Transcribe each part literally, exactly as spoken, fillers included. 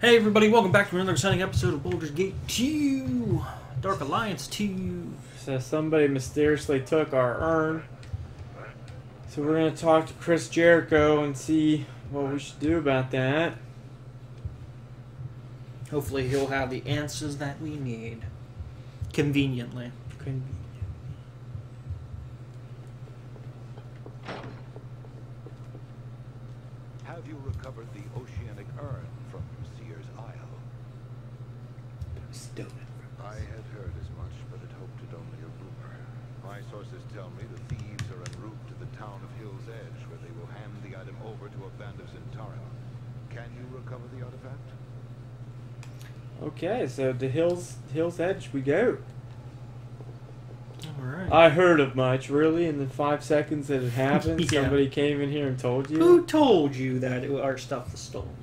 Hey everybody, welcome back to another exciting episode of Baldur's Gate two, Dark Alliance two. So somebody mysteriously took our urn. So we're going to talk to Chris Jericho and see what we should do about that. Hopefully he'll have the answers that we need. Conveniently. Conveniently. Have you recovered the oceanic urn? I had heard as much, but had hoped it only a rumor. My sources tell me the thieves are en route to the town of Hills Edge, where they will hand the item over to a band of Zentauri. Can you recover the artifact? Okay, so to Hills Hills Edge we go. All right. I heard of much, really, in the five seconds that it happened. Yeah. Somebody came in here and told you. Who told you that it, our stuff was stolen?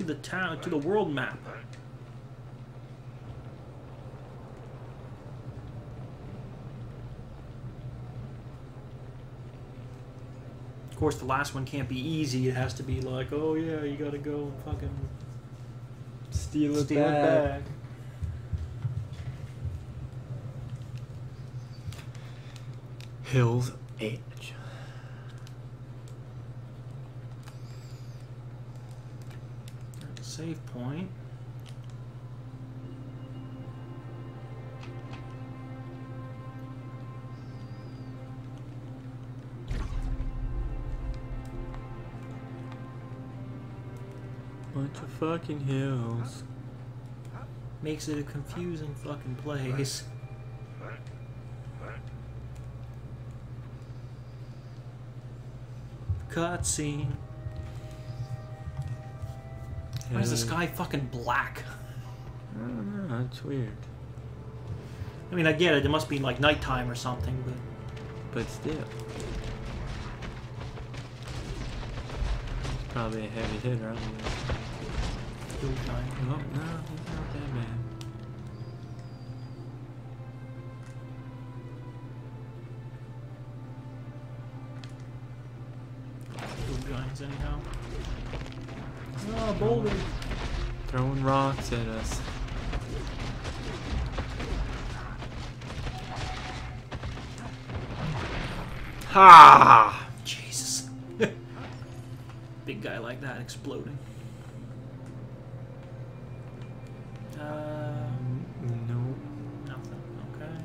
The town to the world map. Of course, the last one can't be easy. It has to be like, oh yeah, you gotta go and fucking steal it, steal back. it back. Hills Edge. Save point. Bunch of fucking hills. Makes it a confusing fucking place. Cutscene. Why is the sky fucking black? I don't know, that's weird. I mean, I get it, it must be like nighttime or something, but... But still. It's probably a heavy hitter, aren't you? Still dying. Oh, no, he's not that bad. Boulder. Throwing rocks at us. Ha! Jesus. Big guy like that exploding. Uh, no. Nothing. Okay.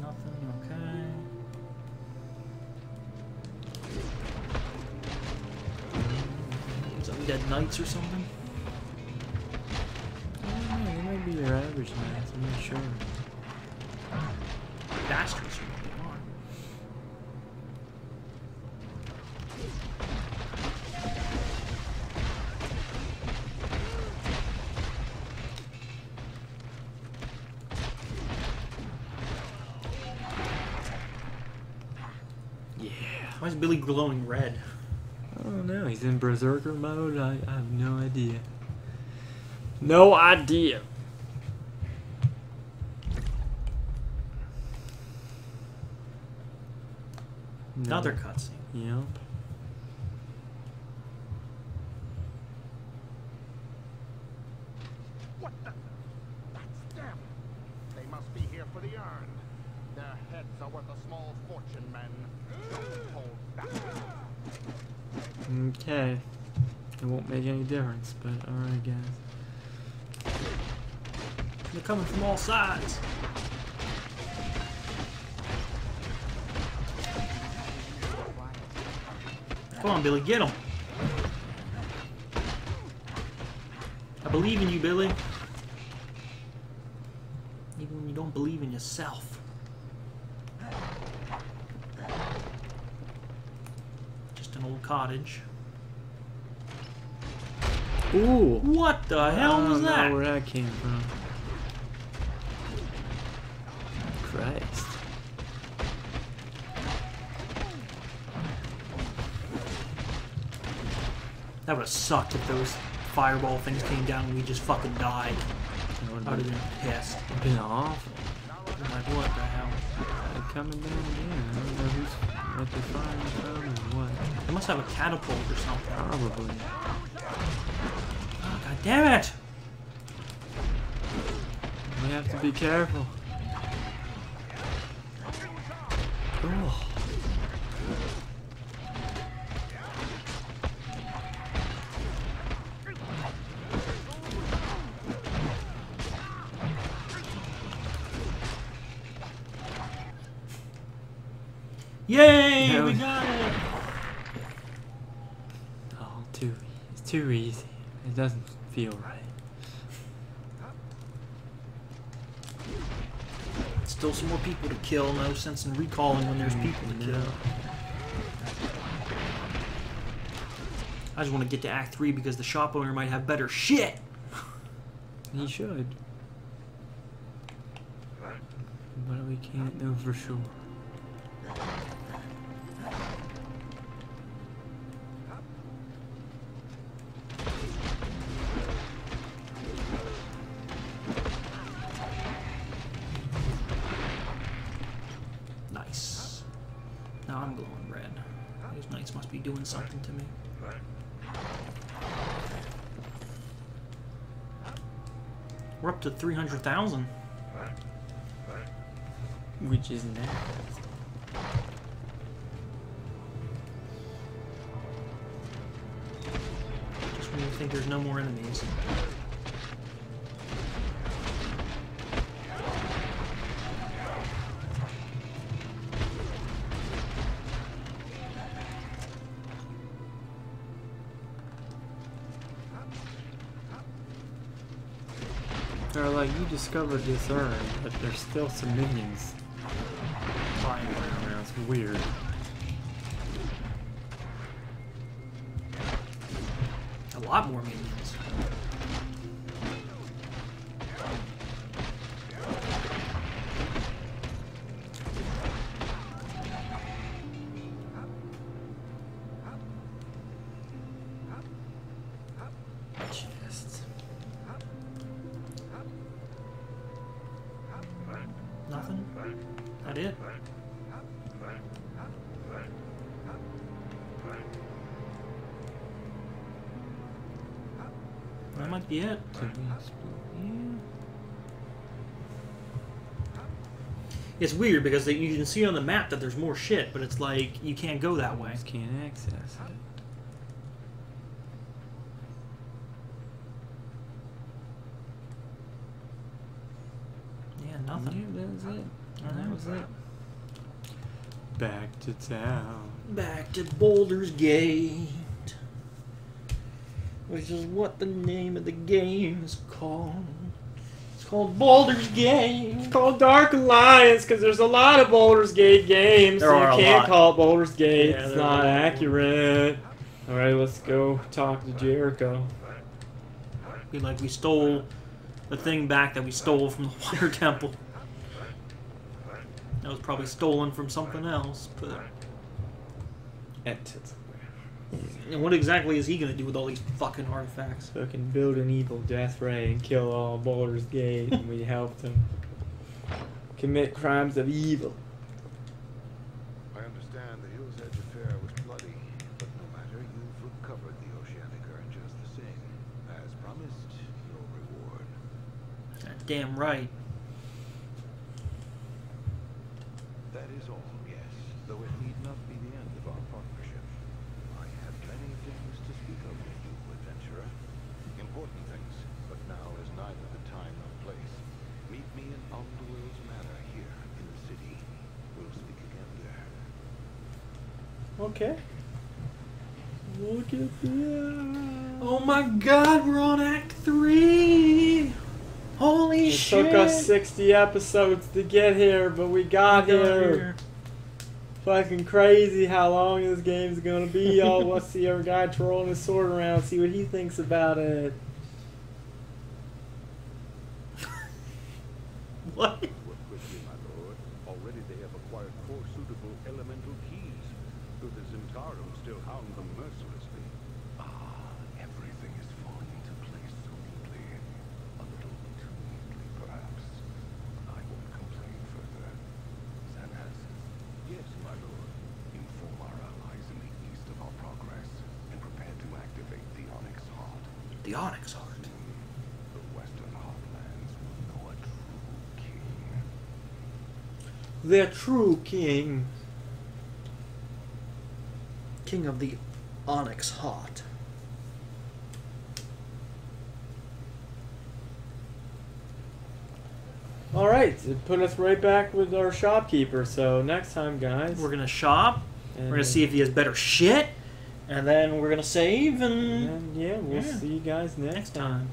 Nothing, okay. Some dead knights or something? I don't know, they might be your average knights, I'm not sure. Bastards are what they are. Why is Billy glowing red? I don't know. He's in berserker mode. I, I have no idea. No idea. No. Another cutscene. Yep. What the? That's them. They must be here for the urn. Their heads are worth a small fortune, men. Don't hold back. Okay. It won't make any difference, but alright, guys. They're coming from all sides. Come on, Billy, get him. I believe in you, Billy. Even when you don't believe in yourself. Old cottage. Ooh! What the hell was that? I don't know where that came from. Christ! That would have sucked if those fireball things came down and we just fucking died. I would have been pissed. Been awful. Like, what the hell? They're coming down again. I don't know who's what they're firing from or what. They must have a catapult or something. Probably. Oh, God damn it! We have to be careful. Oh. Yay! No. We got it! Oh, too, it's too easy. It doesn't feel right. Still some more people to kill. No sense in recalling when there's people to kill. I just want to get to Act three because the shop owner might have better shit! He should. But we can't know for sure. Nice. Now I'm glowing red. These knights must be doing something to me. We're up to three hundred thousand. Which is nice. I think there's no more enemies. They're like, you discovered this urn, but there's still some minions flying around. It's weird. A lot more minions. Chest. Nothing? That it? That might be it. It's weird because they, you can see on the map that there's more shit, but it's like you can't go that way. You just can't access it. Yeah, nothing. Yeah, that was it. Oh, that was it. Back to town. Back to Baldur's Gate. Which is what the name of the game is called. It's called Baldur's Gate. It's called Dark Alliance because there's a lot of Baldur's Gate games. There so are you a can't lot. Call it Baldur's Gate. Yeah, it's not accurate. Alright, let's go talk to Jericho. Be like we stole the thing back that we stole from the Water Temple. That was probably stolen from something else, but... Entity. And what exactly is he gonna do with all these fucking artifacts? Fucking build an evil death ray and kill all Baldur's Gate, and we helped him commit crimes of evil. I understand the Hills Edge affair was bloody, but no matter, you've recovered the oceanic urn just the same. As promised, your reward. That's damn right. That is all, yes, though it need not be the end of our partnership. To speak of with you, adventurer. Important things, but now is neither the time nor place. Meet me in Umberwills Manor here in the city. We'll speak again there. Okay. Look at that. Oh my God, we're on Act three! Holy it shit! It took us sixty episodes to get here, but we got, we got here. here. Fucking crazy how long this game's gonna be. Y'all, let's see our guy twirling his sword around, see what he thinks about it. What? What quickly, my lord. Already they have acquired four suitable elemental keys, though the Zincarum still hound them mercilessly. Ah, the Onyx Heart. The Western Heartlands will know a true king. Their true king. King of the Onyx Heart. Alright, it put us right back with our shopkeeper, so next time, guys, we're gonna shop, and we're gonna see if he has better shit, and then we're gonna save, and, and yeah, we'll yeah. see you guys next, next time. time.